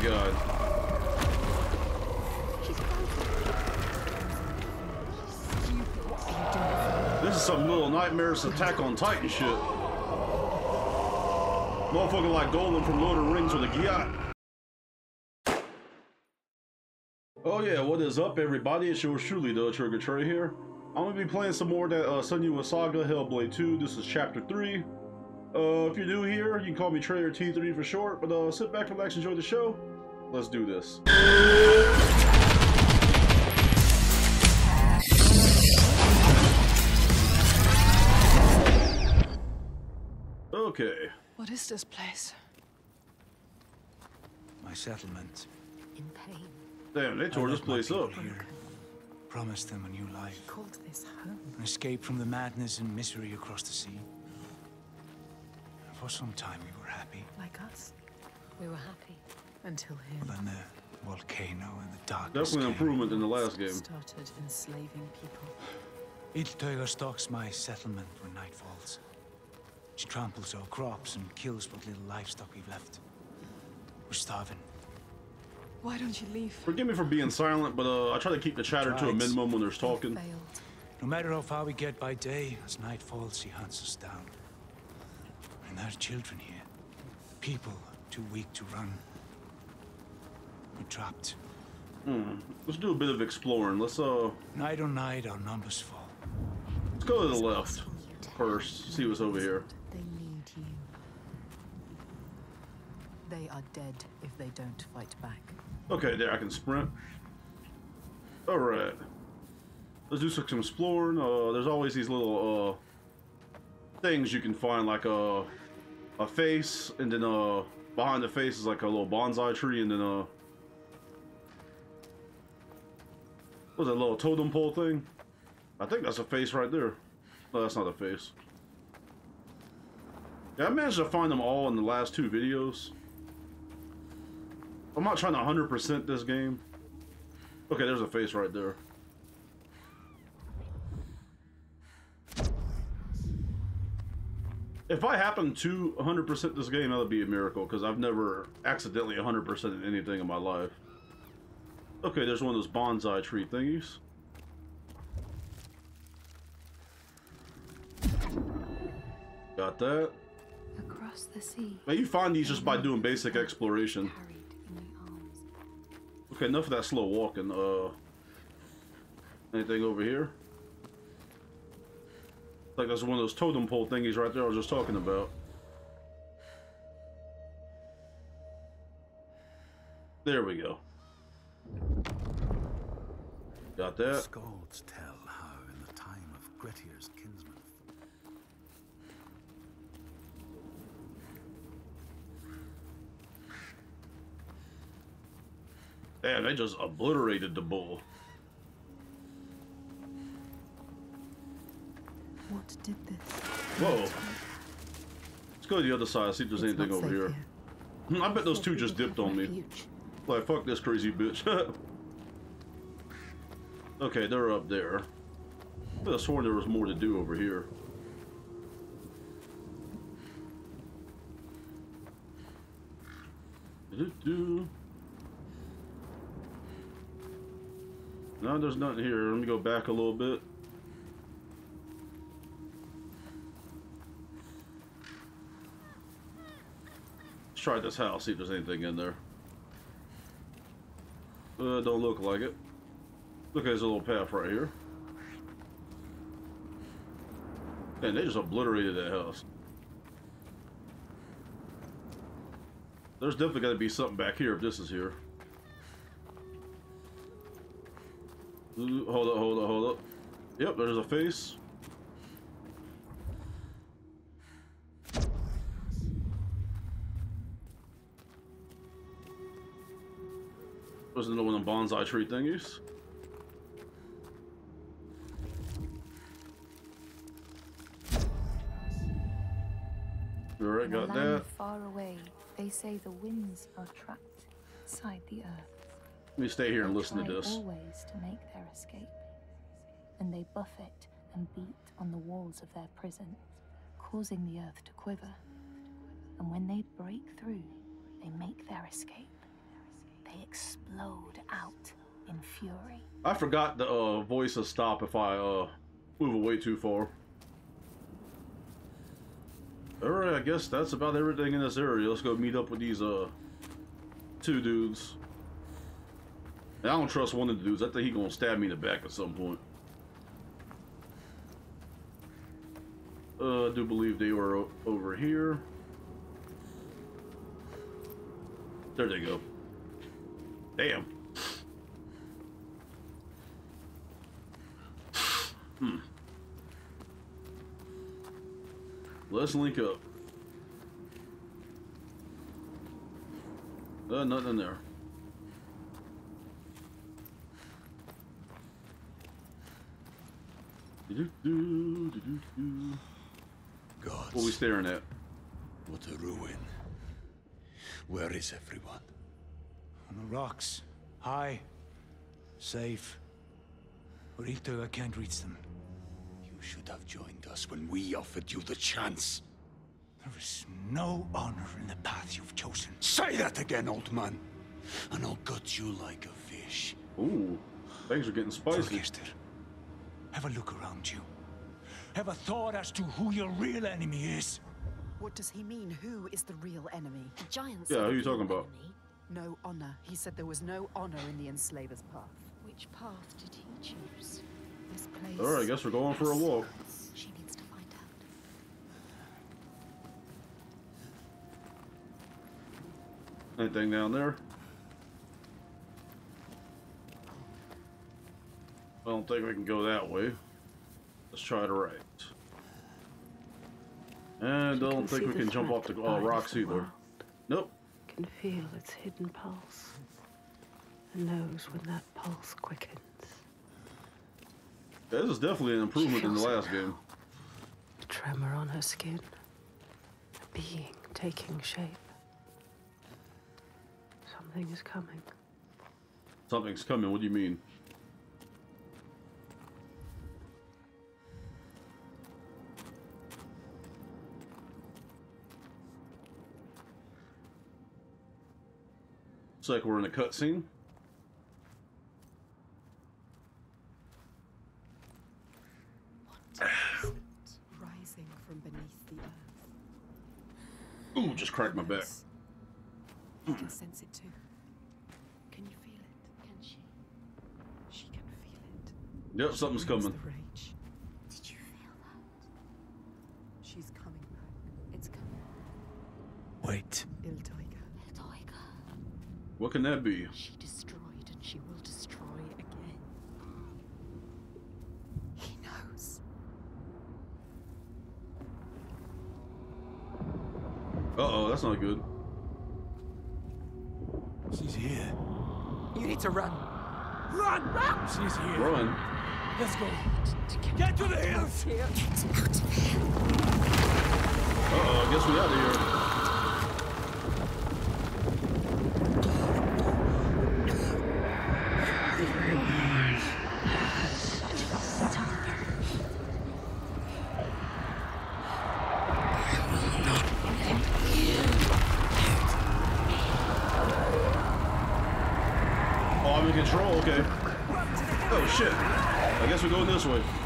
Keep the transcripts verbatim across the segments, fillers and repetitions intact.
god. This is some Little Nightmares Attack on Titan shit. Motherfucker like Golem from Lord of the Rings with a gyat. Oh yeah, what is up everybody? It's yours truly, the Trigger T three here. I'm gonna be playing some more of that uh, Senua Saga Hellblade two. This is chapter three. Uh, if you're new here, you can call me Trigger T three for short, but uh, sit back, relax, enjoy the show. Let's do this. Okay. What is this place? My settlement. In pain. Damn, they tore this place up. Here. Promised them a new life. Called this home. An escape from the madness and misery across the sea. For some time we were happy. Like us. We were happy. Until him. Well, then the volcano and the darkness. Definitely an improvement in the last game. Started enslaving people. Il-Toyga stalks my settlement when night falls. She tramples our crops and kills what little livestock we've left. We're starving. Why don't you leave? Forgive me for being silent, but uh, I try to keep the chatter to a minimum when there's talking. No matter how far we get by day, as night falls, she hunts us down. And there are children here. People too weak to run. We're trapped. Hmm. Let's do a bit of exploring. Let's uh. Night on night, our numbers fall. Let's go to the left first. See what's over here. They need you. They are dead if they don't fight back. Okay, there I can sprint. All right. Let's do some exploring. Uh, there's always these little uh. things you can find, like a a face, and then uh behind the face is like a little bonsai tree, and then uh what's that little totem pole thing? I think that's a face right there. No, that's not a face. Yeah, I managed to find them all in the last two videos. I'm not trying to one hundred percent this game. Okay, there's a face right there. If I happen to one hundred percent this game, that would be a miracle, because I've never accidentally one hundred percent anything in my life. Okay, there's one of those bonsai tree thingies. Got that. Across the sea. Now you find these just by doing basic exploration. Okay, enough of that slow walking. Uh, anything over here? Like that's one of those totem pole thingies right there I was just talking about. There we go. Got that. Scolds tell how in the time of Grettir's kinsman. Damn, they just obliterated the bull. What did this? Whoa. Let's go to the other side, see if there's anything over here. I bet those two just dipped on me. Like, fuck this crazy bitch. Okay, they're up there. I could have sworn there was more to do over here. No, there's nothing here. Let me go back a little bit. Let's try this house, see if there's anything in there. Uh, don't look like it. Look, there's a little path right here. Man, they just obliterated that house. There's definitely got to be something back here if this is here. Ooh, hold up, hold up, hold up. Yep, there's a face. Wasn't the one of the bonsai tree thingies. Alright, got that. Far away, they say the winds are trapped inside the earth. Let me stay here and listen to this. Always to make their escape, and they buffet and beat on the walls of their prison, causing the earth to quiver. And when they break through, they make their escape. They explode out in fury. I forgot the uh, voice to stop if I uh, move away too far. Alright, I guess that's about everything in this area. Let's go meet up with these uh, two dudes. I don't trust one of the dudes. I think he's gonna stab me in the back at some point. Uh, I do believe they were over here. There they go. Damn. Hmm. Let's link up. Uh, nothing there. Gods. What are we staring at? What a ruin. Where is everyone? On the rocks. High. Safe. But Il-Toyga, I can't reach them. You should have joined us when we offered you the chance. There is no honor in the path you've chosen. Say that again, old man. And I'll gut you like a fish. Ooh. Things are getting spicy. Have a look around you. Have a thought as to who your real enemy is. What does he mean? Who is the real enemy? The giants. Yeah, who are you talking about? Enemy? No honor. He said there was no honor in the enslaver's path. Which path did he choose? This place. All right, I guess we're going for a walk. She needs to find out. Anything down there? I don't think we can go that way. Let's try to right. And I don't think we can jump off the uh, rocks either. Nope. Can feel its hidden pulse. And knows when that pulse quickens. This is definitely an improvement in the last game. A tremor on her skin. A being taking shape. Something is coming. Something's coming? What do you mean? Looks like we're in a cutscene. What is it rising from beneath the earth? Ooh, just cracked my back. You can sense it too. Can you feel it? Can she? She can feel it. Yep, something's coming. Rage. Did you feel that? She's coming back. It's coming. Wait. Il-Toyga. What can that be? She destroyed and she will destroy again. He knows. Uh-oh, that's not good. She's here. You need to run. Run! Run! She's here. Run. Let's go. Get to the hills! Get out of here. Uh-oh, I guess we're out of here.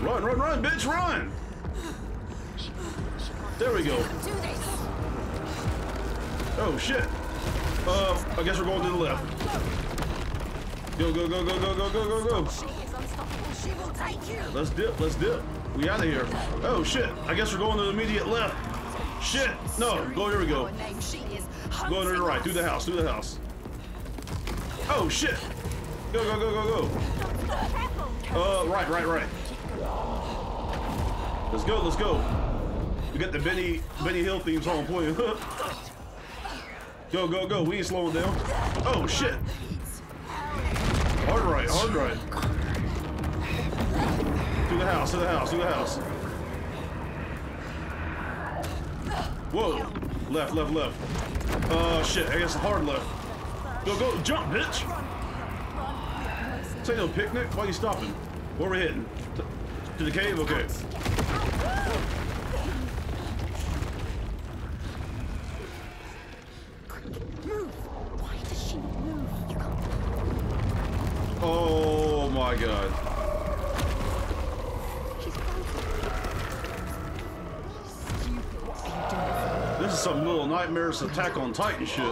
Run, run, run, bitch, run! There we go. Oh, shit. Uh, I guess we're going to the left. Go, go, go, go, go, go, go, go, go. Let's dip, let's dip. We out of here. Oh, shit. I guess we're going to the immediate left. Shit. No, go, here we go. Go to the right, through the house, through the house. Oh, shit. Go, go, go, go, go. Uh, right, right, right. Let's go, let's go. We got the Benny Benny Hill theme song playing. Go, go, go. We ain't slowing down. Oh, shit. Hard right, hard right. Through the house, through the house, through the house. Whoa. Left, left, left. Uh, shit. I guess hard left. Go, go. Jump, bitch. This ain't no picnic. Why you stopping? Where we heading? To the cave? Okay. Move! Why does she move? You can't my god. This is some little nightmares Attack on Titan shit.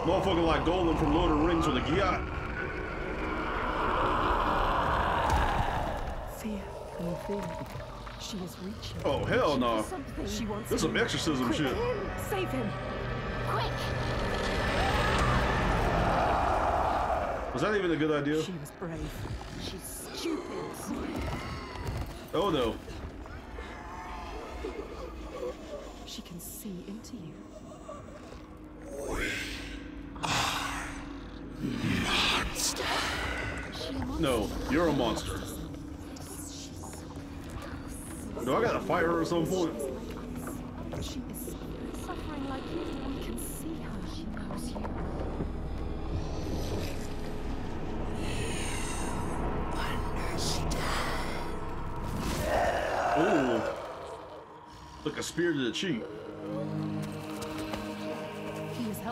Motherfucker like Golem from Lord of the Rings with a yacht. Fear and fear. She is reaching. Oh hell no! She wants this is some exorcism quick, shit. Save him! Quick! Was that even a good idea? She was brave. She's stupid. Oh no! She can see into you. We are monsters. No, you're a monster. Do I gotta fight her at some point? She is suffering like you. We can see how she knows you. Understand. Ooh. Look, a spear to the cheek.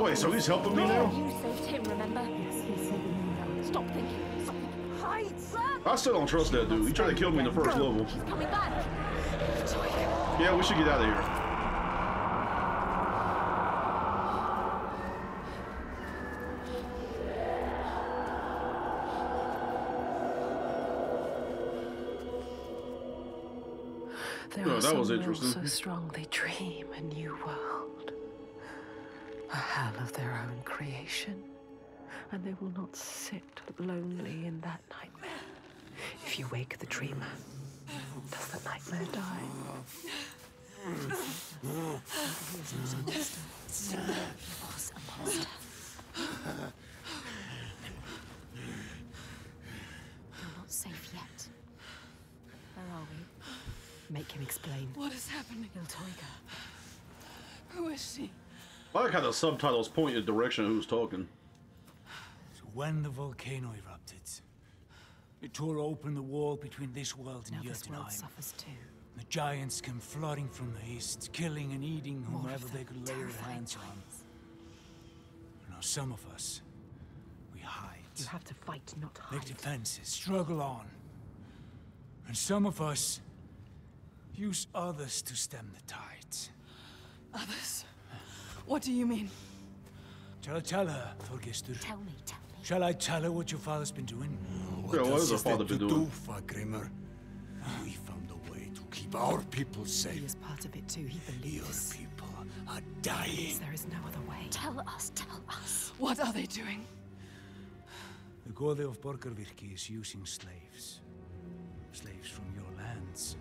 Wait, so he's helping me now? You saved him, remember? Yes, he saved me now. Stop thinking. Stop. Hide, sir. I still don't trust that dude. He tried to kill me in the first Go. level. He's coming back. Yeah, we should get out of here. No, oh, that was interesting. So strong, they dream a new world, a hell of their own creation, and they will not sit lonely in that nightmare. If you wake the dreamer, does the nightmare die? He is not a monster. He was a monster. You're not safe yet. Where are we? Make him explain. What is happening? Il-Toyga. Who is she? I like how the subtitles point in the direction of who's talking. So when the volcano erupted, it tore open the wall between this world and Jotunheim. Now this world suffers too. The giants came flooding from the east, killing and eating whomever they could lay their hands on. Now some of us, we hide. You have to fight, not hide. Make defenses, struggle on. And some of us use others to stem the tides. Others? What do you mean? Tell, tell her, Thorgestur. Tell me, tell me. Shall I tell her what your father's been doing? What, yeah, what else has your father been doing? Fárgrímr. We found a way to keep our people safe. He is part of it too. He believes. Your people are dying. There is no other way. Tell us, tell us. What are they doing? The Gode of Borgarvirki is using slaves. Slaves from your lands.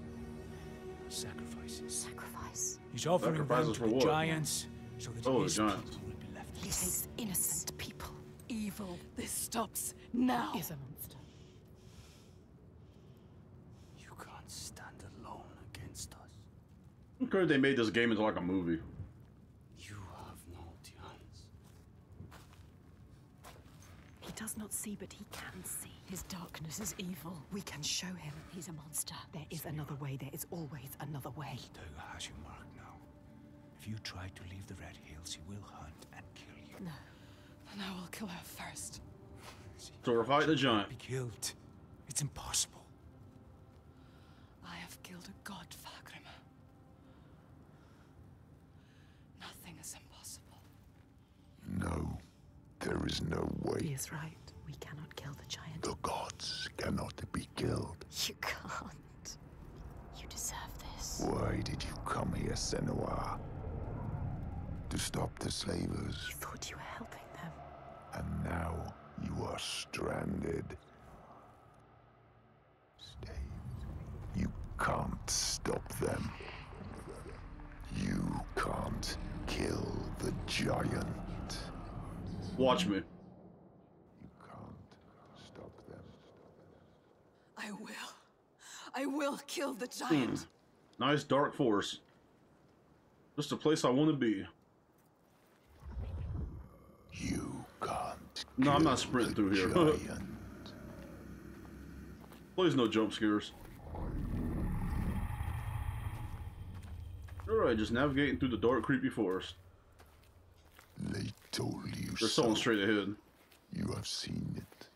Sacrifices. Sacrifice? He's offering them to the giants. So that oh, his giants. people will be left. He takes innocent people. Evil. This stops now. He is a monster. You can't stand alone against us. I'm sure they made this game into like a movie. You have no chance. He does not see, but he can see. His darkness is evil. We can show him he's a monster. There is so another way. There is always another way. Il-Toyga has you marked now. If you try to leave the Red Hills, he will hunt and kill you. No. Then I will kill her first. So we're fighting the giant. Be killed. It's impossible. I have killed a god, Fárgrímr. Nothing is impossible. No. There is no way. He is right. We cannot kill the giant. The gods cannot be killed. You can't. You deserve this. Why did you come here, Senua? To stop the slavers. You thought you were helping them. And now you are stranded. Stay. You can't stop them. You can't kill the giant. Watch me. You can't stop them. I will. I will kill the giant. Mm. Nice dark force. Just the place I want to be. You can't. No, I'm not sprinting through here. Please, no jump scares. Alright, just navigating through the dark, creepy forest. They told you so. There's someone straight ahead. You have seen it.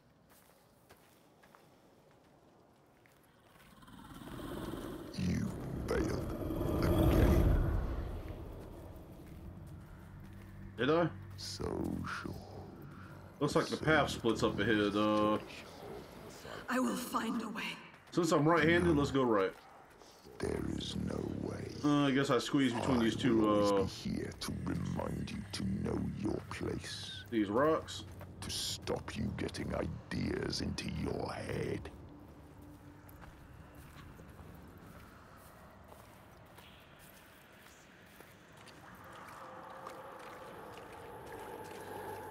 Did I? Social. Looks like the path splits up ahead. Uh, I will find a way. Since I'm right-handed, let's go right. There is no way. Uh, I guess I squeeze between I these two. Uh, here to remind you to know your place. These rocks. To stop you getting ideas into your head.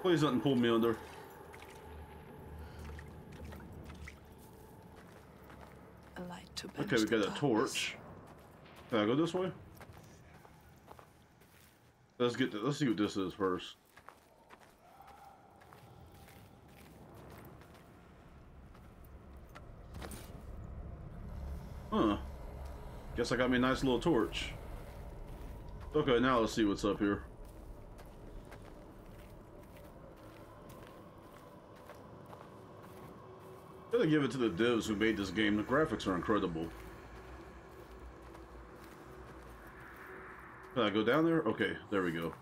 Please don't pull me under. A light to okay, we got a torch. Can I go this way? Let's get. To, let's see what this is first. Huh. Guess I got me a nice little torch. Okay, now let's see what's up here. Gotta give it to the devs who made this game. The graphics are incredible. Can I go down there? Okay, there we go.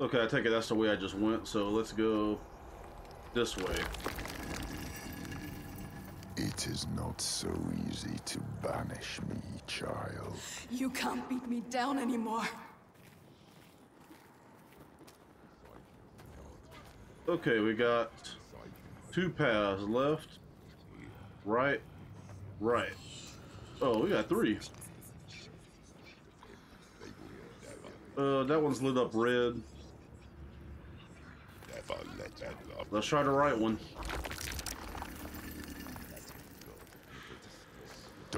Okay, I take it that's the way I just went, so let's go this way. It is not so easy to banish me, child. You can't beat me down anymore. Okay, we got two paths, left, right, right. Oh, we got three. Uh, that one's lit up red. Let's try the right one.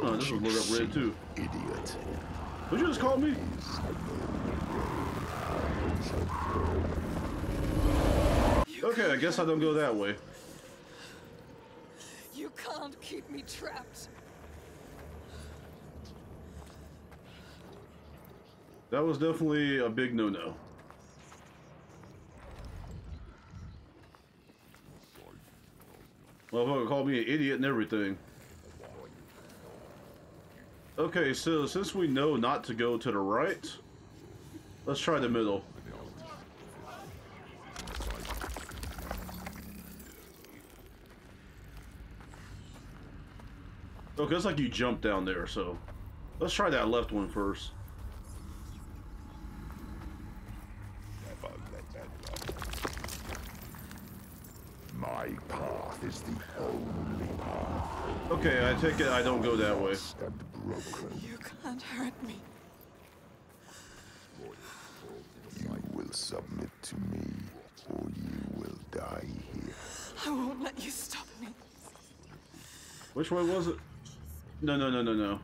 Oh, this is lit up red too. Idiot. Would you just call me? Okay, I guess I don't go that way. You can't keep me trapped. That was definitely a big no-no. Well, call me an idiot and everything. Okay, so since we know not to go to the right, let's try the middle. Okay, it's like you jump down there, so let's try that left one first. My path is the only path. Okay, I take it I don't go that way. You can't hurt me. You will submit to me, or you will die here. I won't let you stop me. Which way was it? No, no, no, no, no.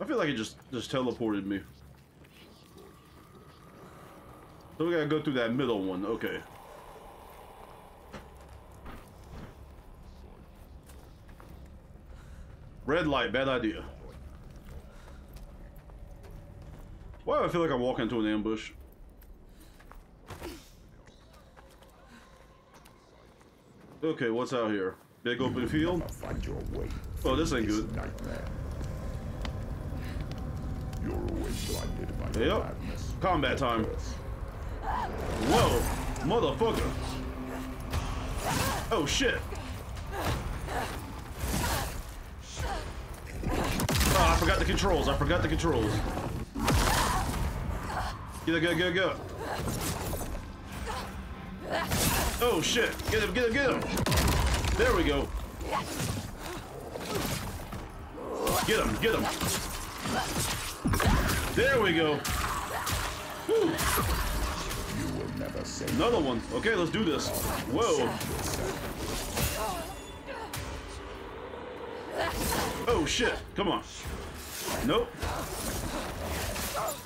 I feel like it just just teleported me. So we gotta go through that middle one. Okay. Red light, bad idea. Why do I feel like I'm walking into an ambush? Okay, what's out here? Big open field? Oh, this ain't good. Yep. Combat time. Whoa! Motherfucker! Oh, shit! Oh, I forgot the controls. I forgot the controls. Get up, get up, get up, get up. Oh, shit. Get him, get him, get him. There we go. Get him, get him. There we go. Whew. Another one. Okay, let's do this. Whoa. Oh shit, come on. Nope.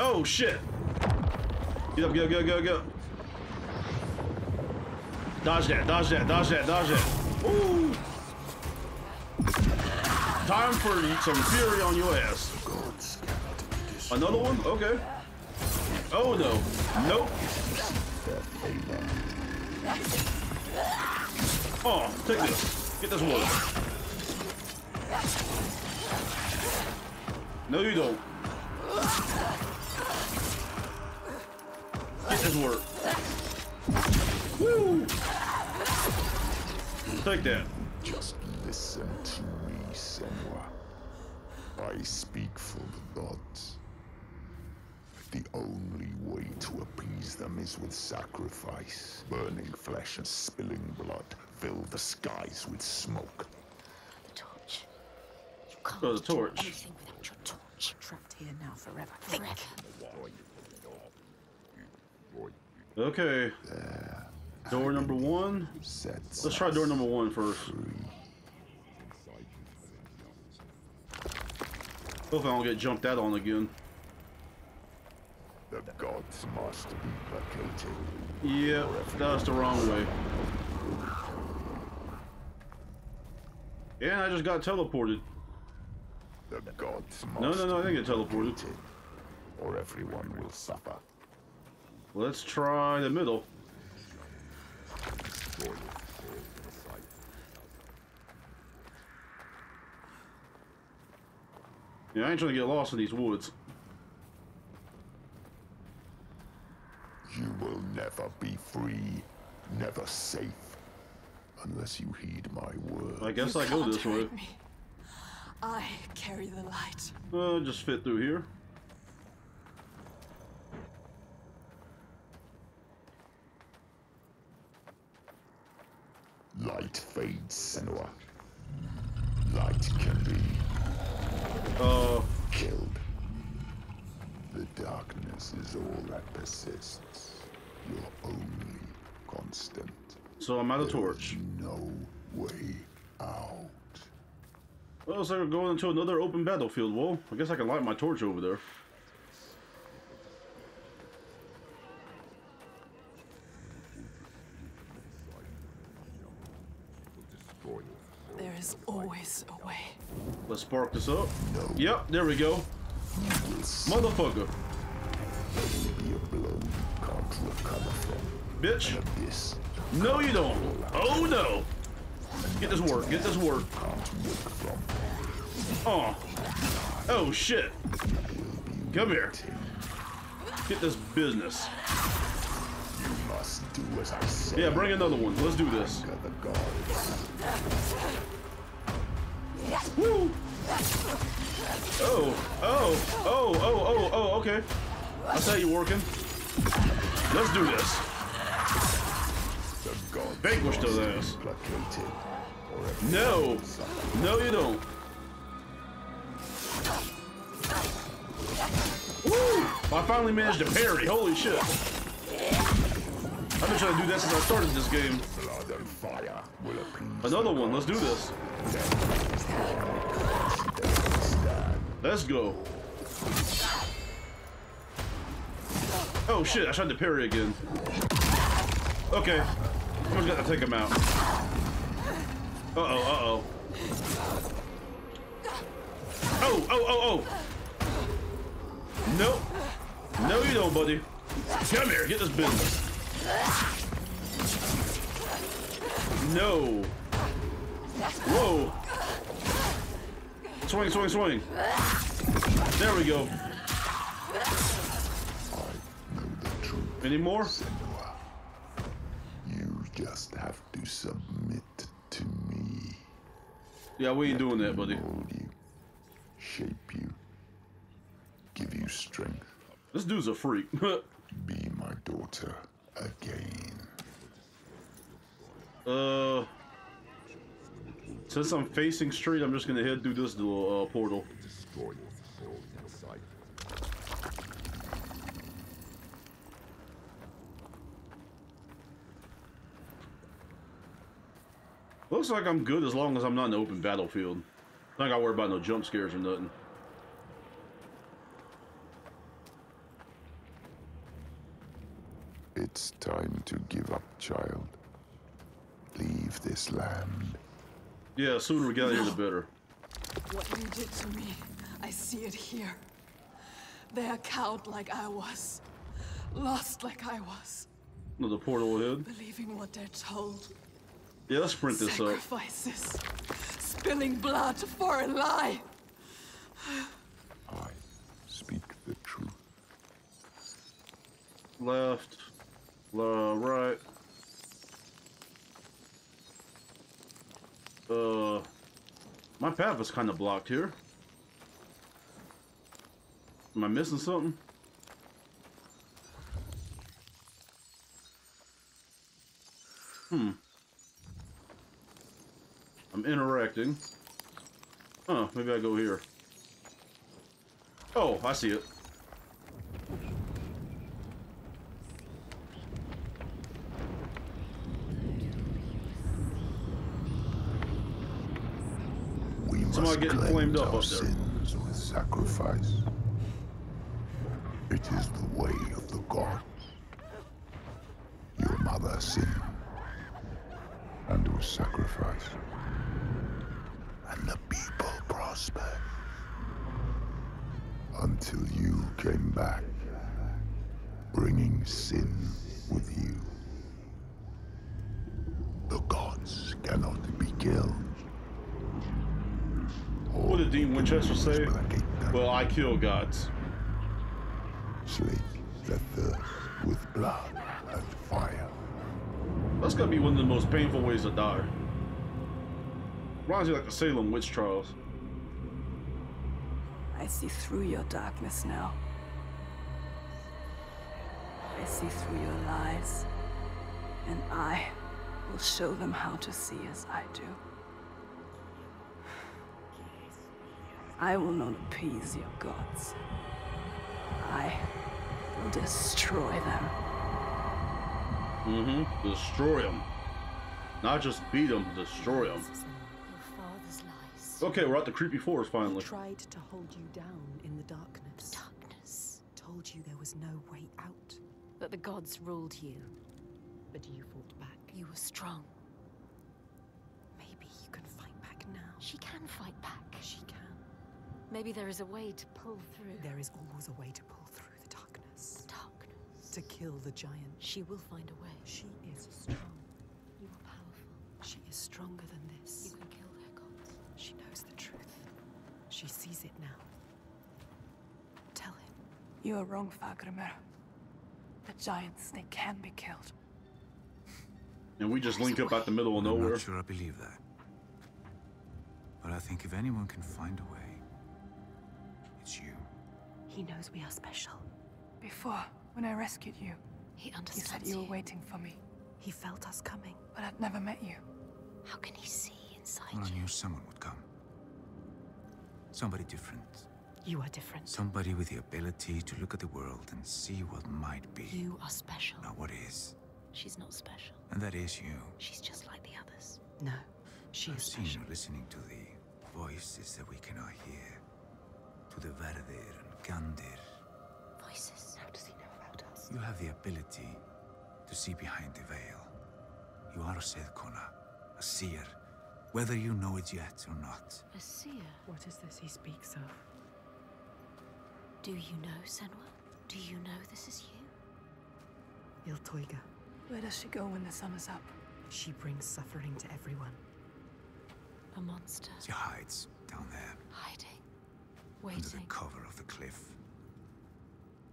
Oh shit. Get up, get up, get up, get up, get up. Dodge that, dodge that, dodge that, dodge that. Ooh. Time for some fury on your ass. Another one? Okay. Oh no. Nope. Oh, take this. Get this water. No, you don't. It doesn't work. Woo! Take that. Just listen to me, Senua. I speak for the gods. The only way to appease them is with sacrifice. Burning flesh and spilling blood fill the skies with smoke. The torch. You can't oh, the torch. do anything without your torch. Trapped here now forever. Think. Okay. There. Door number one. Let's try door number one first. Hopefully I don't get jumped out on again. The gods must be placated. Yeah, that's the wrong way. Yeah, I just got teleported. The gods must no, no, no, I didn't get teleported. Or everyone will suffer. Let's try the middle. Yeah, I ain't trying to get lost in these woods. You will never be free, never safe, unless you heed my words. I guess you I go this way. Me. I carry the light. Uh, just fit through here. Light fades, Senua. Light can be uh. killed. The darkness is all that persists. Your only constant. So I'm out of torch. No way out. Well, so I'm going into another open battlefield. Well, I guess I can light my torch over there. There is always a way. Let's spark this up. No. Yep, there we go. Motherfucker. Bitch. No, you don't. Oh, no. Get this work. Get this work. Oh. Oh, shit. Come here. Get this business. Yeah, bring another one. Let's do this. Woo. Oh, oh, oh, oh, oh, oh, okay. I see you working. Let's do this. Vanquish those ass. No. No, you don't. Woo! I finally managed to parry. Holy shit. I've been trying to do that since I started this game. Another one. Let's do this. Let's go. Oh shit, I tried to parry again. Okay. I'm just gonna take him out. Uh oh, uh oh. Oh, oh, oh, oh. Nope. No, you don't, buddy. Come here, get this business. No. Whoa. Swing, swing, swing. There we go. Any more? You just have to submit to me. Yeah, we ain't doing that, buddy. You, shape you, give you strength. This dude's a freak. Be my daughter again. Uh. Since I'm facing straight, I'm just gonna head through this little uh, portal. Looks like I'm good as long as I'm not in an open battlefield. I don't gotta worry about no jump scares or nothing. It's time to give up, child. Leave this land. Yeah, sooner we get out of here, the better. What you did to me, I see it here. They are cowed like I was, lost like I was. Another portal ahead. Believing what they're told. Yeah, let's print this up. Sacrifices, spilling blood for a lie. I speak the truth. Left, left, right. Uh, my path is kind of blocked here. Am I missing something? Hmm. I'm interacting. Huh, maybe I go here. Oh, I see it. We must cleanse our sins with sacrifice. It is the way of the gods. Your mother sinned and was sacrificed, and the people prospered until you came back, bringing sin with you. The gods cannot be killed. All what did Dean Winchester say? Well, I kill gods. Slake the thirst with blood and fire. That's gotta be one of the most painful ways to die. Reminds me like the Salem witch trials. I see through your darkness now. I see through your lies. And I will show them how to see as I do. I will not appease your gods. I will destroy them. Mm-hmm. Destroy them. Not just beat them, destroy them. Okay, we're at the creepy forest finally. Tried to hold you down in the darkness. The darkness. Told you there was no way out. That the gods ruled you. But you fought back. You were strong. Maybe you can fight back now. She can fight back. She can. Maybe there is a way to pull through. There is always a way to pull through the darkness. The darkness. To kill the giant. She will find a way. She is strong. You are powerful. She is stronger than this. You can kill her gods. She knows the truth. She sees it now. Tell him. You are wrong, Fárgrímr. The giant snake can be killed. And we just link up out the middle of nowhere. I'm not sure I believe that. But I think if anyone can find a way, it's you. He knows we are special. Before, when I rescued you, he understood. You said you were waiting for me. He felt us coming. But I'd never met you. How can he see inside you? Well, I knew someone would come. Somebody different. You are different. Somebody with the ability to look at the world and see what might be. You are special. Not what is. She's not special. And that is you. She's just like the others. No, she is special. I've seen you listening to the voices that we cannot hear. To the Varadir and Gandir. Voices. How does he know about us? You have the ability to see behind the veil. You are a Seidkona, a seer, whether you know it yet or not. A seer? What is this he speaks of? Do you know, Senwa? Do you know this is you? Il-Toyga. Where does she go when the summer's up? She brings suffering to everyone. A monster. She hides down there. Hiding. Waiting. Under the cover of the cliff.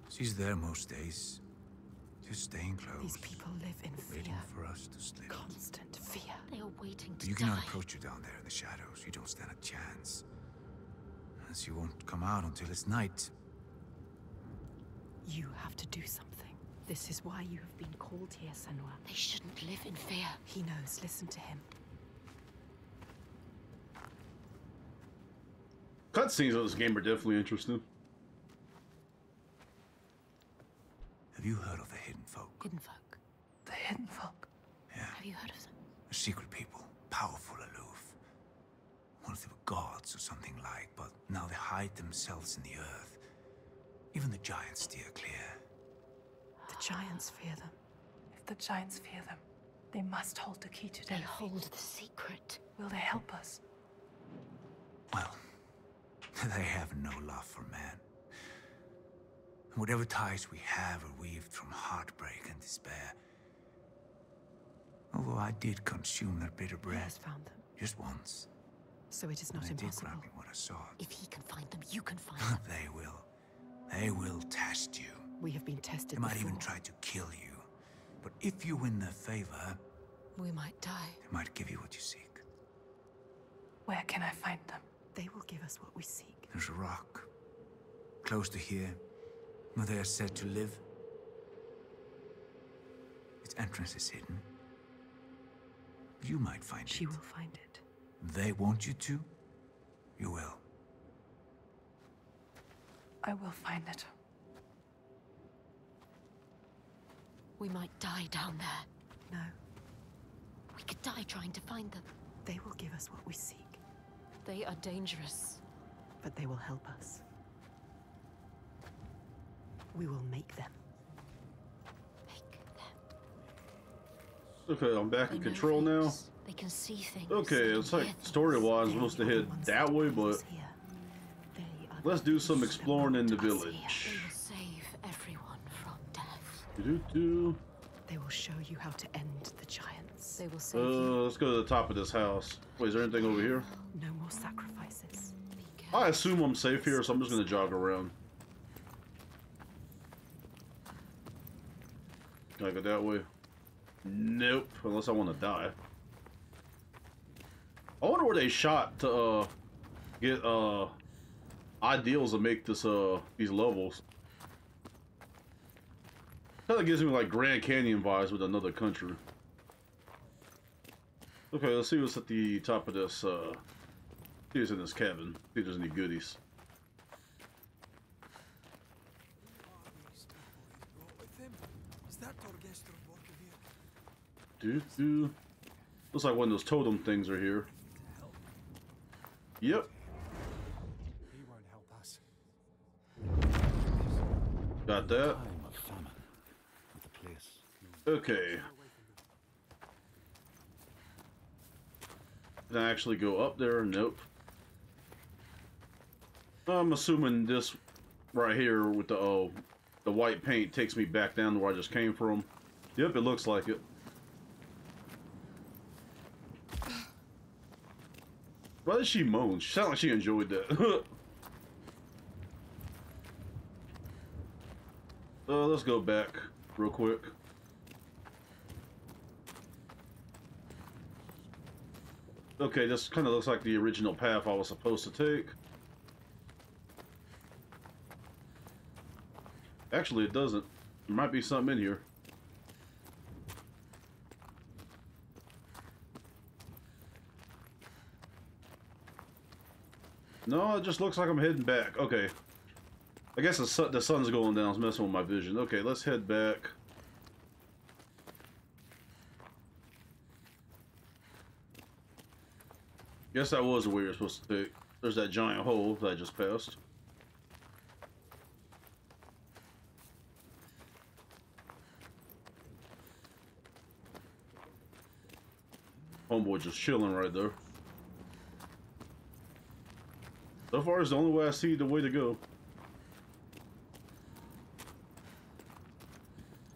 She's there most days, just staying close. These people live in fear. Waiting for us to slip. Constant fear. They are waiting to die. You cannot approach her down there in the shadows. You don't stand a chance. And she won't come out until it's night. You have to do something. This is why you have been called here, Senwa. They shouldn't live in fear. He knows. Listen to him. Cutscenes of this game are definitely interesting. Have you heard of the Hidden Folk? Hidden Folk? The Hidden Folk? Yeah. Have you heard of them? A secret people. Powerful, aloof. Once they were gods or something like, but now they hide themselves in the earth. Even the giants steer clear. The giants fear them. If the giants fear them, they must hold the key to their feet. They hold the secret. Will they help us? Well... They have no love for man. Whatever ties we have are weaved from heartbreak and despair. Although I did consume their bitter bread. He has found them. Just once. so it is not impossible. I did grant me what I sought. If he can find them, you can find them. They will. They will test you. We have been tested before. They might even try to kill you. But if you win their favor... we might die. They might give you what you seek. Where can I find them? They will give us what we seek. There's a rock. Close to here, where they are said to live. Its entrance is hidden. You might find it. She will find it. They want you to? You will. I will find it. We might die down there. No. We could die trying to find them. They will give us what we seek. They are dangerous. But they will help us. We will make them. Make them. Okay, I'm back in control now. They can see things. Okay, it's like story-wise, we're supposed to head that way, but let's do some exploring in the village. They will save everyone from death. Do do. They will show you how to end the giants. They will save uh, you. Let's go to the top of this house. Wait, is there anything over here? No more sacrifices. I assume I'm safe here, so I'm just gonna jog around. Can I go that way? Nope. Unless I want to die. I wonder where they shot to uh, get uh, ideals to make this uh these levels. Kind of gives me like Grand Canyon vibes with another country. Okay, let's see what's at the top of this. Uh, see what's in this cabin. See if there's any goodies. Doo -doo. Looks like one of those totem things are here. Yep. He won't help us. Got that. Okay. Can I actually go up there? Nope. I'm assuming this right here with the oh, the white paint takes me back down to where I just came from. Yep, it looks like it. Why did she moan? She sounded like she enjoyed that. uh, let's go back real quick. Okay, this kind of looks like the original path I was supposed to take. Actually, it doesn't. There might be something in here. No, it just looks like I'm heading back. Okay. I guess the, sun, the sun's going down. It's messing with my vision. Okay, let's head back. Guess that was where you're supposed to take. There's that giant hole that I just passed. Homeboy just chilling right there. So far, it's the only way I see the way to go.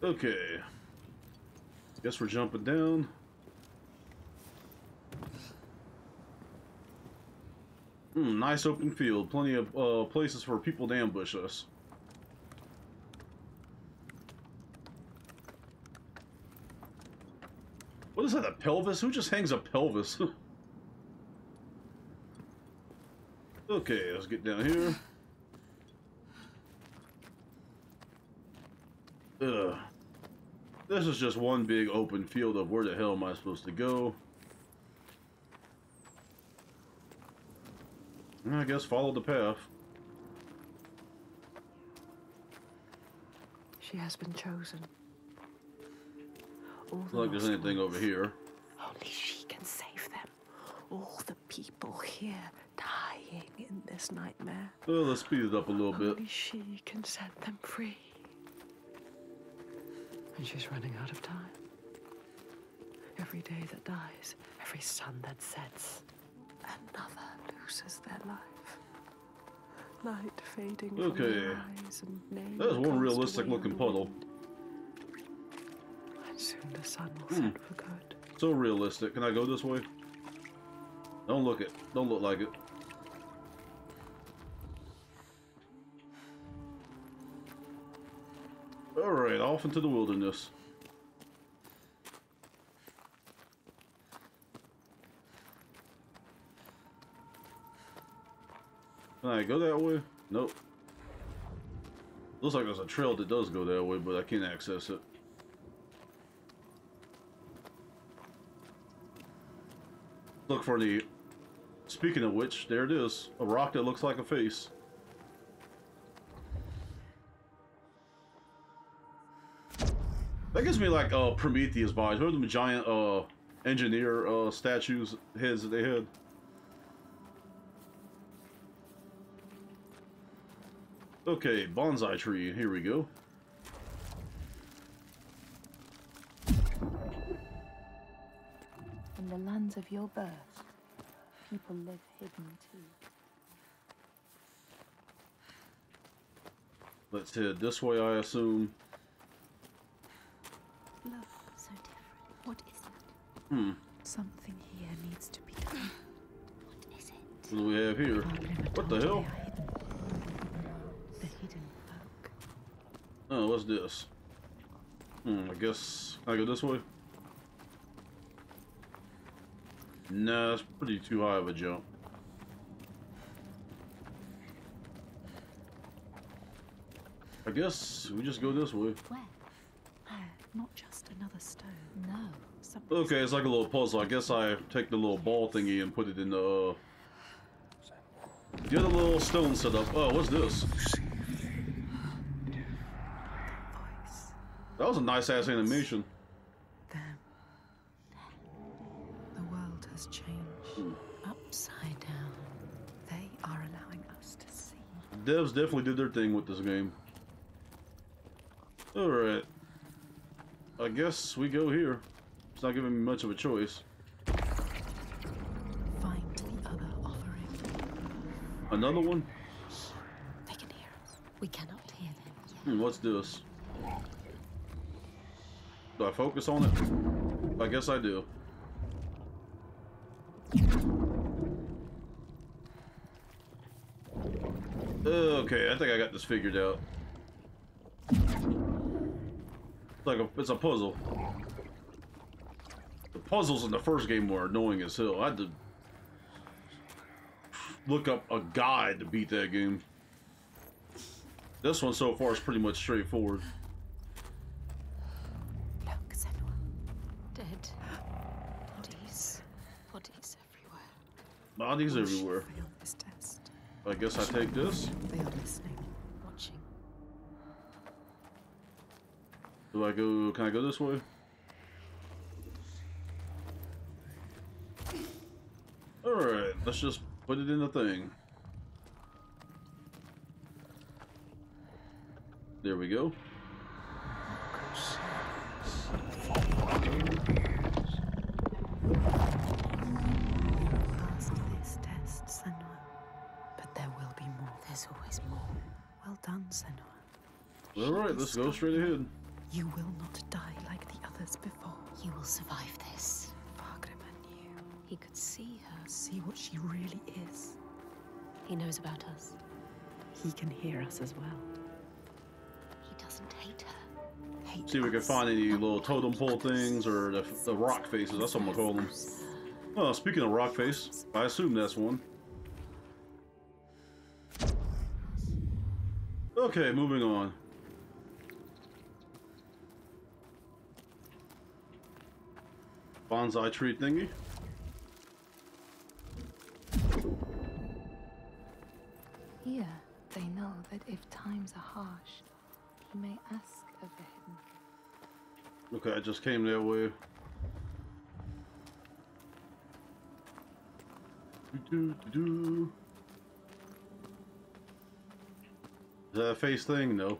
Okay. Guess we're jumping down. Hmm, nice open field. Plenty of uh, places for people to ambush us. What is that, a pelvis? Who just hangs a pelvis? Okay, let's get down here. Ugh. This is just one big open field of where the hell am I supposed to go? I guess follow the path. She has been chosen. All the like there's anything ones. Over here. Only she can save them. All the people here dying in this nightmare. Well, let's speed it up a little Only bit. Only she can set them free. And she's running out of time. Every day that dies, every sun that sets, another loses their life. Light fading okay. from their eyes and name. That's one realistic looking puddle. And soon the sun will mm. set for good. So realistic. Can I go this way? Don't look it. Don't look like it. Alright, off into the wilderness. Can I go that way? Nope. Looks like there's a trail that does go that way, but I can't access it. Look for the... Speaking of which, there it is. A rock that looks like a face. That gives me like uh, Prometheus vibes. Remember the giant uh, engineer uh, statues, heads that they had? Okay, bonsai tree. Here we go. In the lands of your birth, people live hidden too. Let's head this way, I assume. Love so different. What is it? Hmm. Something here needs to be done. What is it? What do we have here? What the hell? Oh, what's this? Hmm, I guess I go this way. Nah, it's pretty too high of a jump. I guess we just go this way. Where? Uh, not just another stone. No. Something okay, it's like a little puzzle. I guess I take the little ball thingy and put it in the. Uh, the other little stone set up. Oh, what's this? That was a nice ass animation. Them. The world has changed. Mm. Upside down. They are allowing us to see. Devs definitely did their thing with this game. Alright. I guess we go here. It's not giving me much of a choice. Find the other offering. Another one? They can hear us. We cannot hear them yet. Hmm, what's this? Do I focus on it? I guess I do. Okay, I think I got this figured out. It's like a, it's a puzzle. The puzzles in the first game were annoying as hell. I had to look up a guide to beat that game. This one so far is pretty much straightforward. Bodies everywhere. I guess I take this. They are listening, watching. Do I go? Can I go this way? All right. Let's just put it in the thing. There we go. Alright, let's go straight ahead. You will not die like the others before. You will survive this. Fárgrímr knew. He could see her. See what she really is. He knows about us. He can hear us as well. He doesn't hate her. Hate see if we can find any little totem pole things or the, the rock faces. That's what I'm gonna call them. Oh, speaking of rock face, I assume that's one. Okay, moving on. Bonsai tree thingy. Here, they know that if times are harsh, you may ask of the hidden. Okay, I just came that way. Do, do, do. Is that a face thing? No.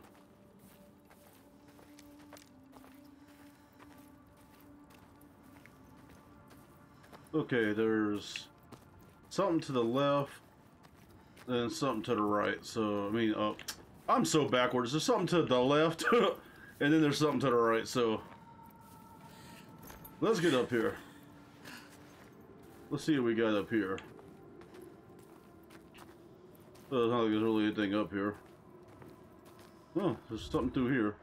Okay, there's something to the left and something to the right. So, I mean, uh, I'm so backwards. There's something to the left and then there's something to the right. So, let's get up here. Let's see what we got up here. Well, it's not like there's really anything up here. Oh, there's something through here.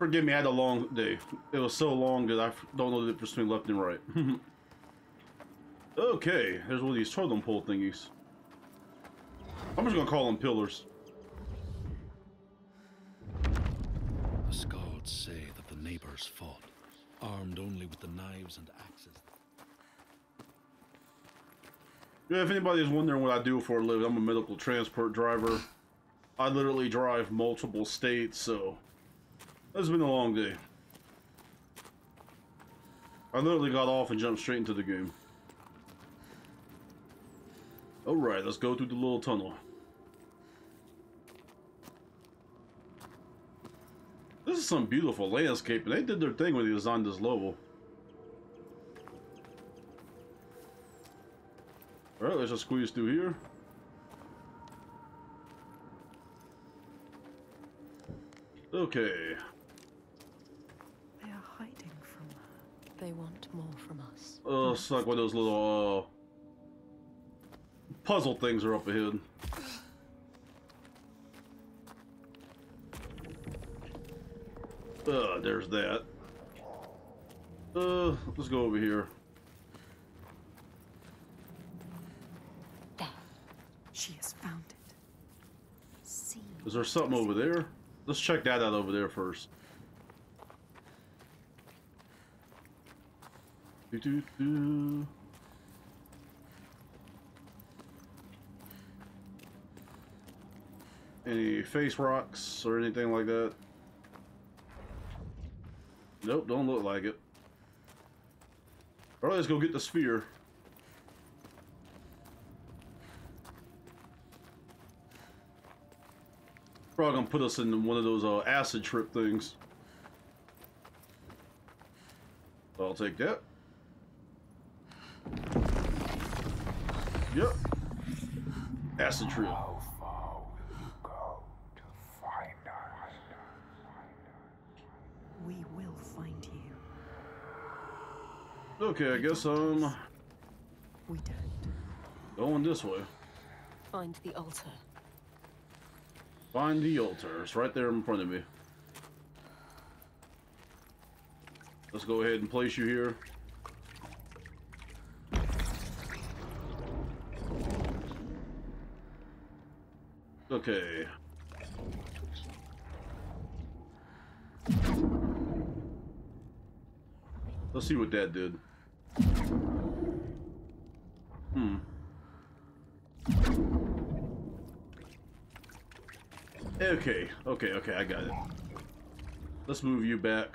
Forgive me, I had a long day. It was so long that I don't know the difference between left and right. Okay, there's one of these totem pole thingies. I'm just gonna call them pillars. The Skalds say that the neighbors fought, armed only with the knives and axes. Yeah, if anybody's wondering what I do for a living, I'm a medical transport driver. I literally drive multiple states, so it's been a long day. I literally got off and jumped straight into the game. Alright, let's go through the little tunnel. This is some beautiful landscape, and they did their thing when they designed this level. Alright, let's just squeeze through here. Okay. They are hiding from her. They want more from us. Oh, it's like one of those little, uh... puzzle things are up ahead. Uh, there's that. Uh, let's go over here. There. She has found it. See. Is there something over there? Let's check that out over there first. Do do do. Any face rocks or anything like that? Nope, don't look like it. Alright, let's go get the sphere. Probably gonna put us in one of those uh, acid trip things. I'll take that. Yep. Acid trip. Okay, I guess um we don't. Going this way. Find the altar. Find the altar. It's right there in front of me. Let's go ahead and place you here. Okay. Let's see what that did. Hmm. Okay, okay, okay, I got it. Let's move you back.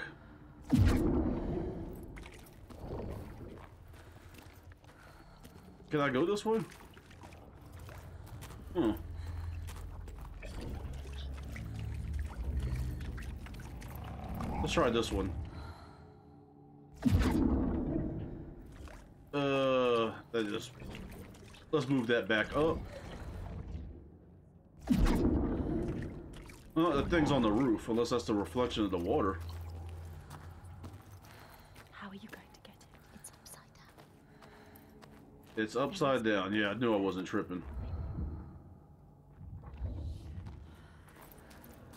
Can I go this way? Hmm. Let's try this one. Uh, that just, let's move that back up. Oh, that thing's on the roof, unless that's the reflection of the water. How are you going to get it? It's upside down. It's upside down. Yeah, I knew I wasn't tripping.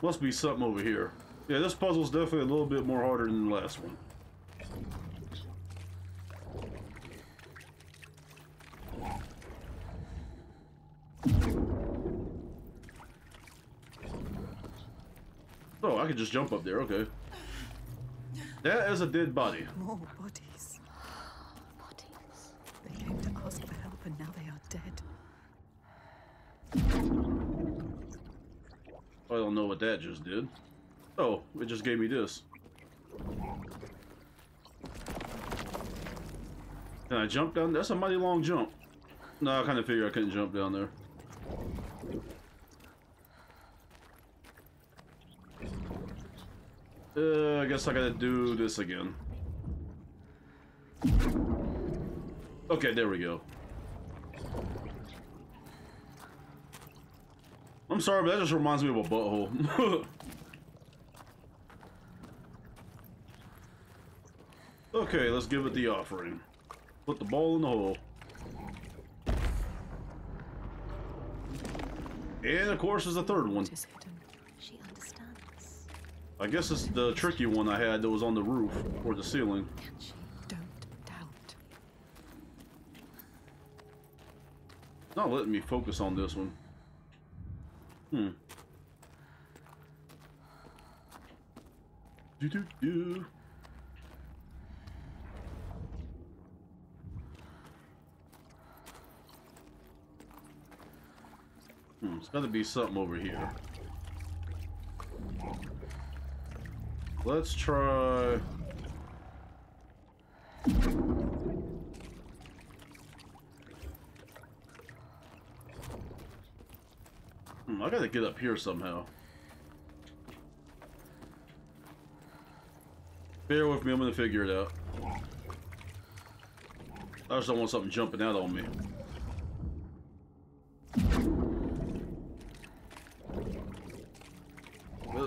Must be something over here. Yeah, this puzzle's definitely a little bit more harder than the last one. Oh, I could just jump up there. Okay. That is a dead body. More bodies. Bodies. They came to ask for help and now they are dead. I don't know what that just did. Oh, it just gave me this. Can I jump down? That's a mighty long jump. No, I kind of figured I couldn't jump down there. Uh, I guess I gotta do this again. Okay, there we go. I'm sorry, but that just reminds me of a butthole. Okay, let's give it the offering. Put the ball in the hole. And of course there's the third one. She understands. I guess it's the tricky one I had that was on the roof or the ceiling. Not letting me focus on this one. Hmm. Do do do. Hmm. It's got to be something over here. Let's try. I gotta get up here somehow. Bear with me, I'm gonna figure it out. I just don't want something jumping out on me.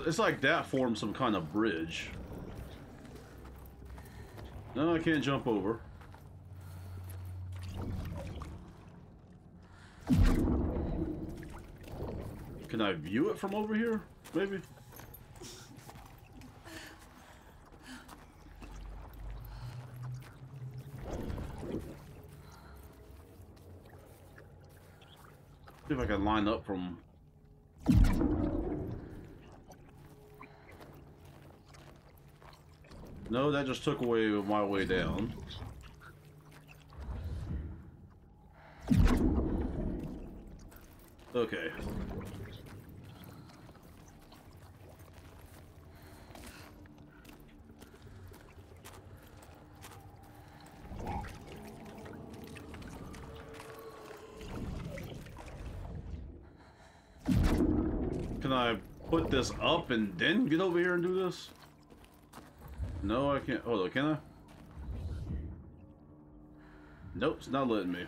It's like that formed some kind of bridge. No, I can't jump over. Can I view it from over here? Maybe. See if I can line up from. No, that just took away my way down. Okay. Can I put this up and then get over here and do this? No, I can't. Hold on, can I? Nope, it's not letting me.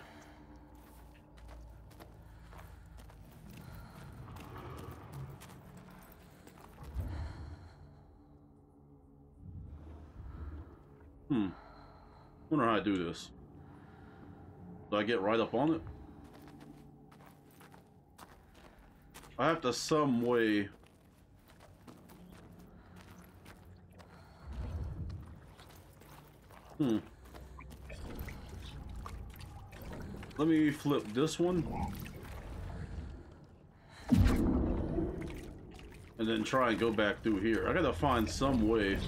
Hmm. Wonder how I do this. Do I get right up on it? I have to some way. Hmm. Let me flip this one. And then try and go back through here. I gotta find some way.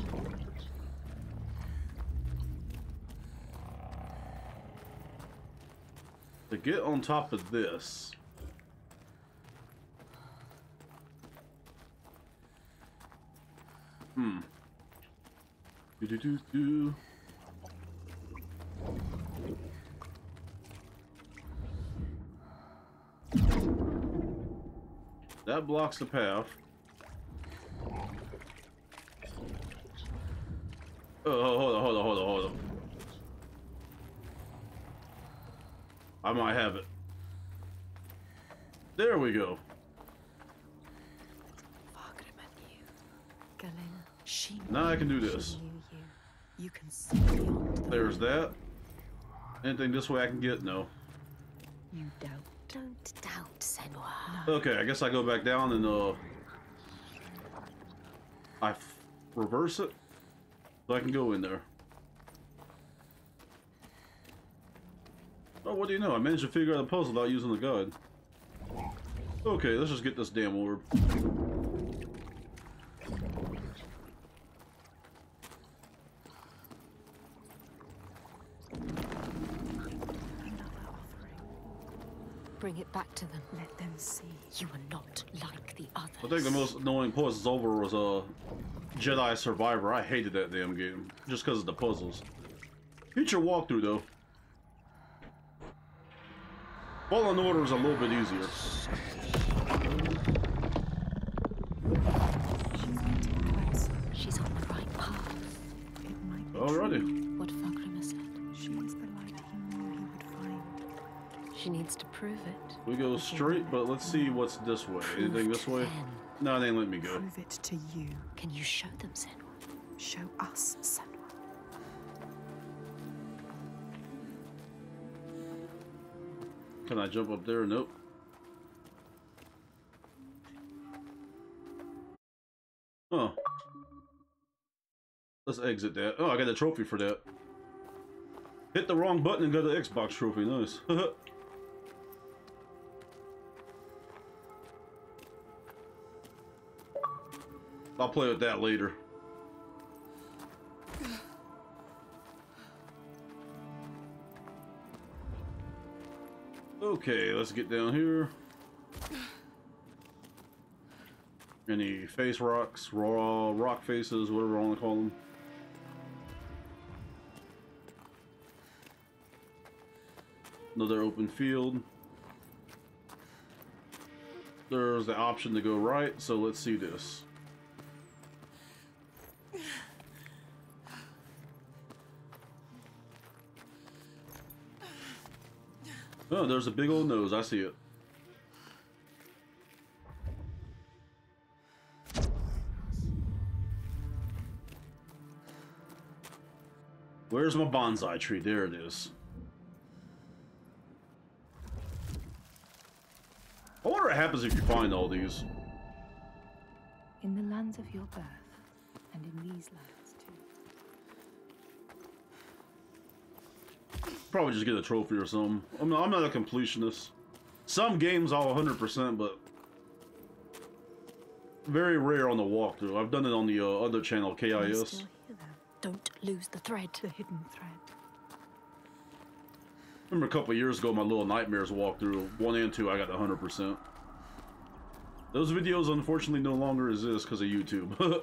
To get on top of this. Hmm. Do do do do. That blocks the path. Oh, hold on, hold on, hold on, hold on. I might have it. There we go. Now I can do this. There's that. Anything this way I can get? No. You doubt. Don't doubt, Senua. Okay, I guess I go back down and uh, I f reverse it so I can go in there. Oh, what do you know? I managed to figure out the puzzle without using the guide. Okay, let's just get this damn orb. Bring it back to them. Let them see you are not like the others. I think the most annoying puzzle is over was uh, Jedi Survivor. I hated that damn game just because of the puzzles. Future walkthrough though. Fallen Order is a little bit easier. She's on the right path. Alrighty. What Fárgrímr said. She is the light you would find. She needs to prove it. We go straight, but let's see what's this way. Anything this way? No, they ain't let me go. Prove it to you. Can you show them, Senua? Show us, Senua. Can I jump up there? Nope. Oh. Let's exit that. Oh, I got a trophy for that. Hit the wrong button and got the Xbox trophy. Nice. I'll play with that later. Okay, let's get down here. Any face rocks, raw rock faces, whatever I want to call them. Another open field. There's the option to go right, so let's see this. Oh, there's a big old nose. I see it. Where's my bonsai tree? There it is. I wonder what happens if you find all these. In the lands of your birth, and in these lands too. Probably just get a trophy or something. I'm not, I'm not a completionist. Some games all one hundred percent, but very rare on the walkthrough. I've done it on the uh, other channel, K I S. Don't lose the thread. The hidden thread. Remember a couple of years ago, my Little Nightmares walkthrough, one and two, I got one hundred percent. Those videos, unfortunately, no longer exist because of YouTube.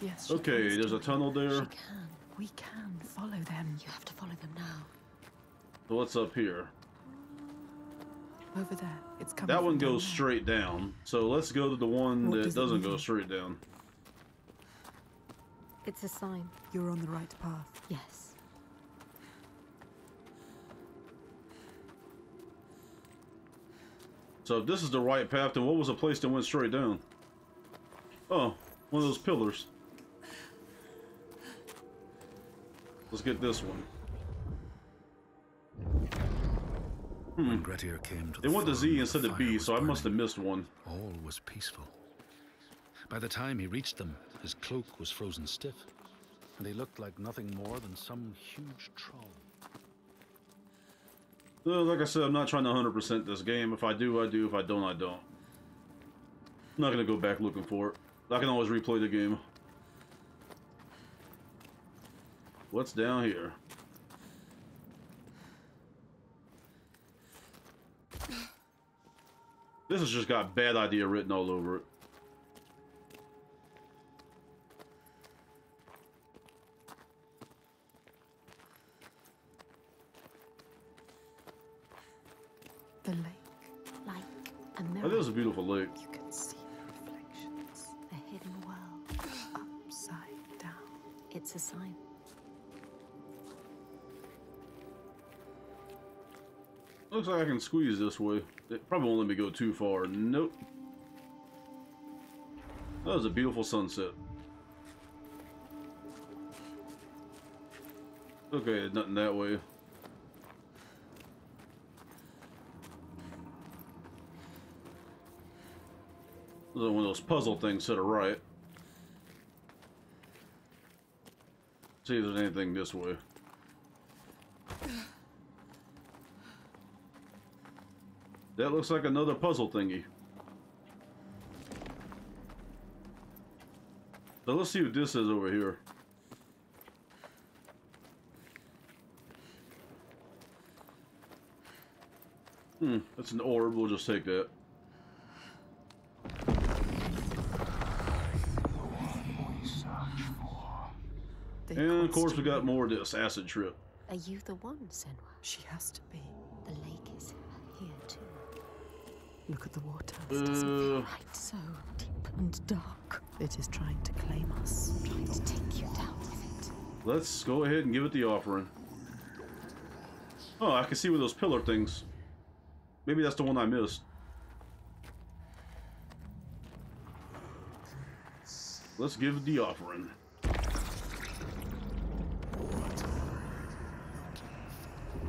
Yes. Okay, there's a tunnel there. She can. We can follow them. You have to follow them now. So what's up here? Over there. It's coming. That one goes straight down. So let's go to the one that doesn't go straight down. It's a sign. You're on the right path. Yes. So if this is the right path, then what was the place that went straight down? Oh, one of those pillars. Let's get this one. Hmm. Grettir came to they the went to Z instead of B, so burning. I must have missed one. All was peaceful. By the time he reached them, his cloak was frozen stiff, and he looked like nothing more than some huge troll. Well, like I said, I'm not trying to one hundred percent this game. If I do, I do. If I don't, I don't. I'm not going to go back looking for it. I can always replay the game. What's down here? This has just got bad idea written all over it. The lake, like a mirror. Oh, there's a beautiful lake. You can see the reflections, the hidden world, upside down. It's a sign. Looks like I can squeeze this way. It probably won't let me go too far. Nope. That was a beautiful sunset. Okay, nothing that way. One of those puzzle things to the right. See if there's anything this way. That looks like another puzzle thingy. So let's see what this is over here. Hmm, that's an orb. We'll just take that. And of course we got more of this acid trip. Are you the one, Senua? She has to be. The lake is here too. Look at the water. It doesn't feel right. So deep and dark. It is trying to claim us. Trying to take you down with it. Let's go ahead and give it the offering. Oh, I can see with those pillar things. Maybe that's the one I missed. Let's give the offering.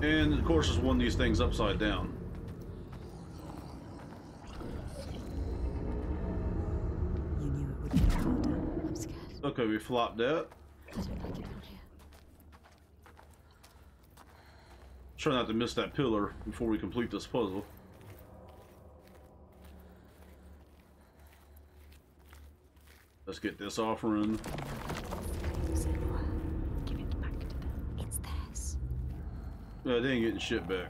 And of course it's one of these things upside down. You knew it would get harder. I'm scared. Okay, we flopped that. I don't like it down here. Try not to miss that pillar before we complete this puzzle. Let's get this offering. Give it back to them. It's theirs. No, they ain't getting shit back.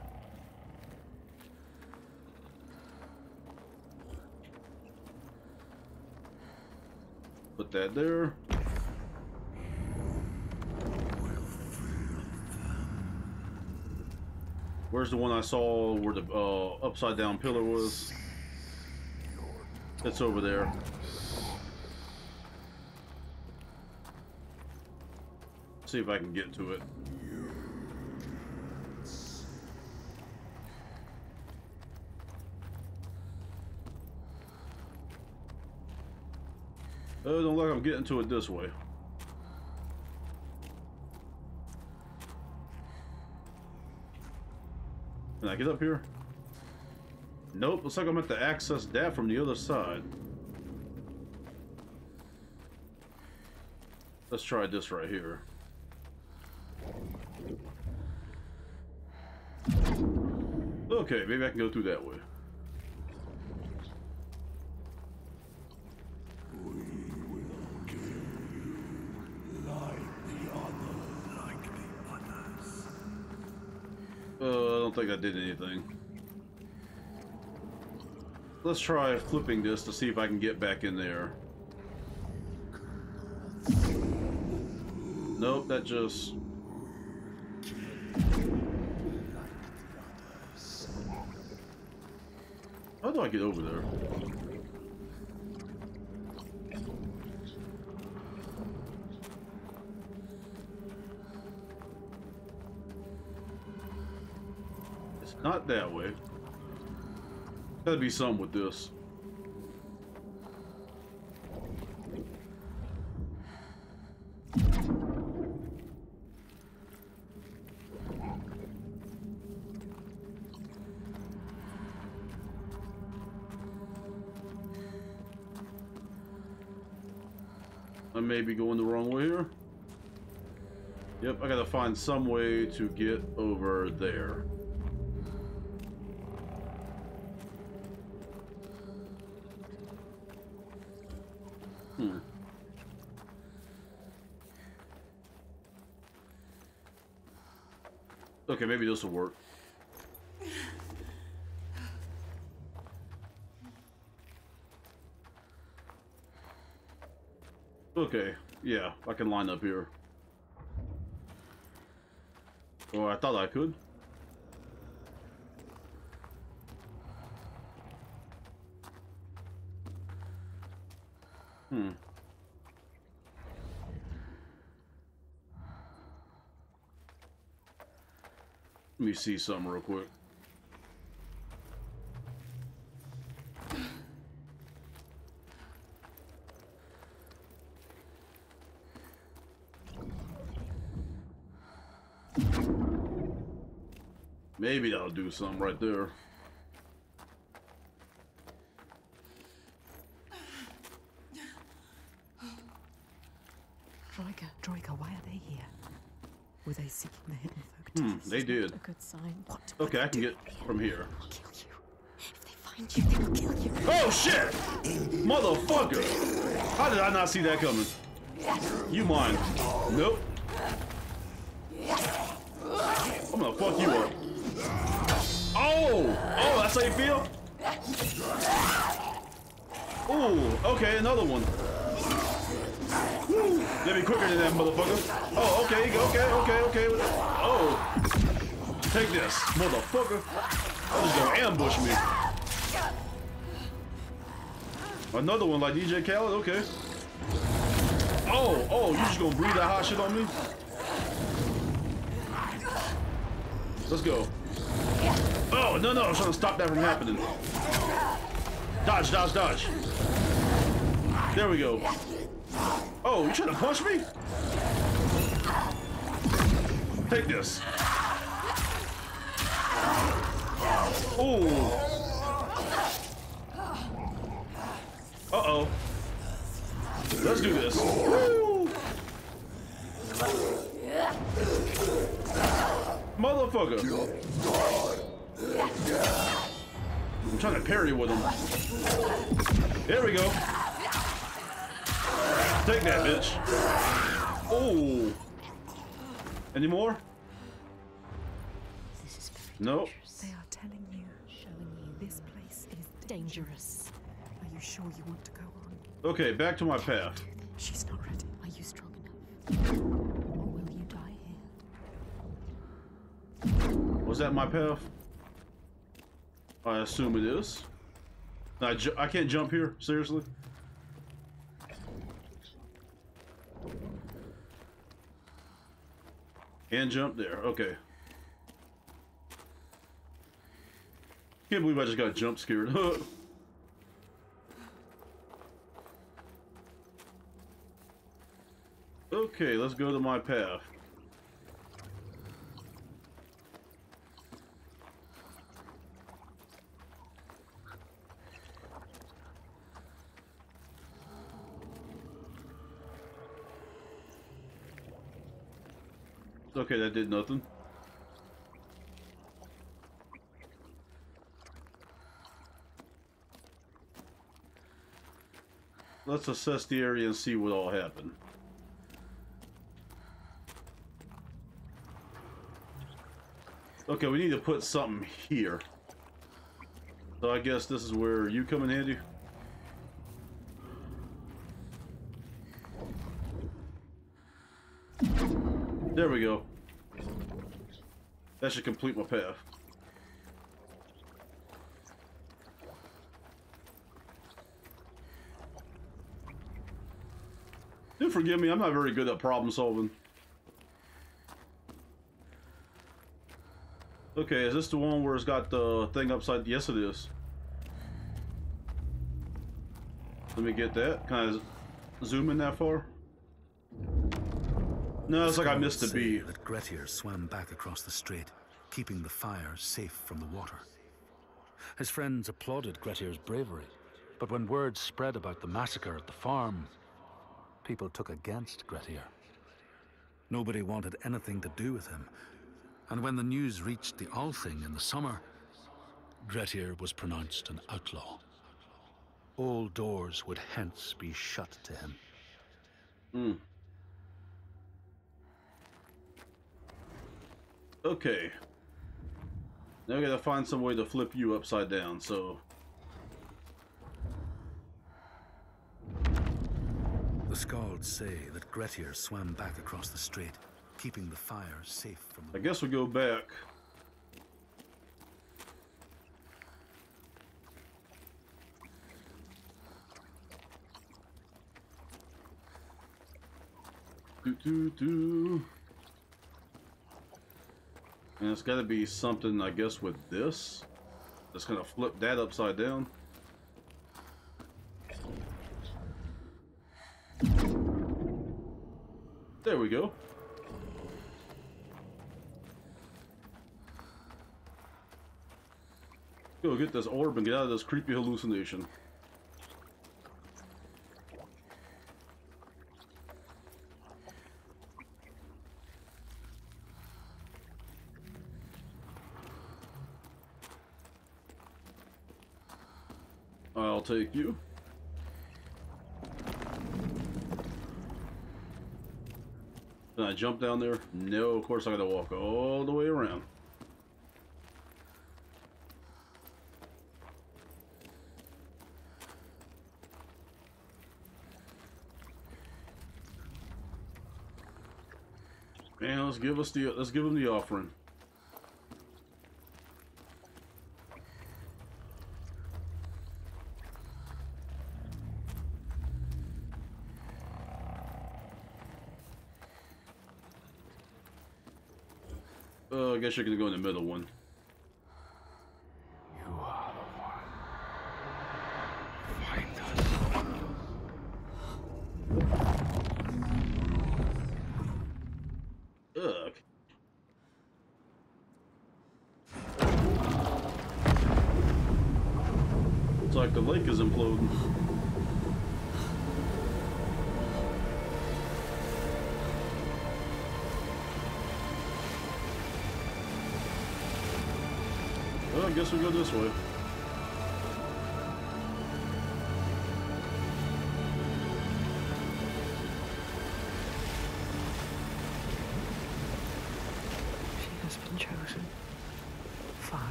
Put that there. Where's the one I saw where the uh, upside down pillar was? It's over there. See if I can get to it. Oh, don't look, I'm getting to it this way. Can I get up here? Nope, looks like I'm at the access that from the other side. Let's try this right here. Okay, maybe I can go through that way. We will kill you like the other, like the others. Uh, I don't think I did anything. Let's try flipping this to see if I can get back in there. Nope, that just... How do I get over there? It's not that way. Gotta be something with this. Maybe going the wrong way here. Yep, I gotta find some way to get over there. Hmm. Okay, maybe this will work. Okay, yeah, I can line up here. Or I thought I could. Hmm. Let me see something real quick. Maybe that'll do something right there. Trigger, Trigger, why are they here? Were they seeking the hidden folk? Hmm, they did. A good sign. What, what okay, I can get here? From here. They'll kill you. If they find you, they'll kill you. Oh shit! Motherfucker! How did I not see that coming? You mine. Nope. I'm gonna fuck you up. Oh! Oh, that's how you feel? Ooh, okay, another one. Woo! That'd be quicker than that, motherfucker. Oh, okay, okay, okay, okay. Oh! Take this, motherfucker. I'm just gonna ambush me. Another one like D J Khaled, okay. Oh, oh, you just gonna breathe that hot shit on me? Let's go. Oh, no, no, I was trying to stop that from happening. Dodge, dodge, dodge. There we go. Oh, you trying to punch me? Take this. Ooh. Uh-oh. Let's do this. Woo. Motherfucker. I'm trying to parry with him. There we go. Take that, bitch. Oh. Any more? Nope. They are telling you, showing you this place is dangerous. Are you sure you want to go on? Okay, back to my path. She's not ready. Are you strong enough? Or will you die here? Was that my path? I assume it is. I, ju I can't jump here, seriously. Can't jump there, okay. Can't believe I just got jump scared. Okay, let's go to my path. Okay, that did nothing. Let's assess the area and see what all happened. Okay, we need to put something here. So I guess this is where you come in handy. There we go. That should complete my path. Do forgive me, I'm not very good at problem solving. Okay, is this the one where it's got the thing upside? Yes, it is. Let me get that. Can I zoom in that far? No, it's like I missed a bee. That Grettir swam back across the strait, keeping the fire safe from the water. His friends applauded Grettir's bravery, but when word spread about the massacre at the farm, people took against Grettir. Nobody wanted anything to do with him, and when the news reached the Althing in the summer, Grettir was pronounced an outlaw. All doors would hence be shut to him. Hmm. Okay. Now I gotta find some way to flip you upside down, so. The Skalds say that Grettir swam back across the strait, keeping the fire safe from the... I guess we'll go back. Do do do. And it's gotta be something, I guess, with this. That's gonna flip that upside down. There we go. Go get this orb and get out of this creepy hallucination. I'll take you. Can I jump down there? No, of course I gotta walk all the way around. Man, let's give us the let's give him the offering. Uh, I guess you're gonna go in the middle one. You are the one. Find us. Ugh. The lake is imploding. Well, I guess we'll go this way.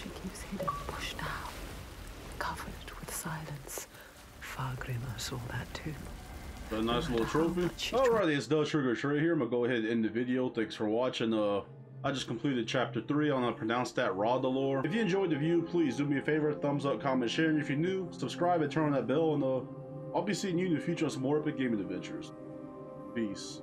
She keeps hidden, pushed down, covered with silence. Fárgrímr saw that too. A nice little trophy. Alrighty, it's the Trigger T three here. I'm gonna go ahead and end the video. Thanks for watching. Uh, I just completed chapter three. I'm gonna pronounce that Rauðhólar. If you enjoyed the view, please do me a favor: thumbs up, comment, share. And if you're new, subscribe and turn on that bell. And uh, I'll be seeing you in the future on some more epic gaming adventures. Peace.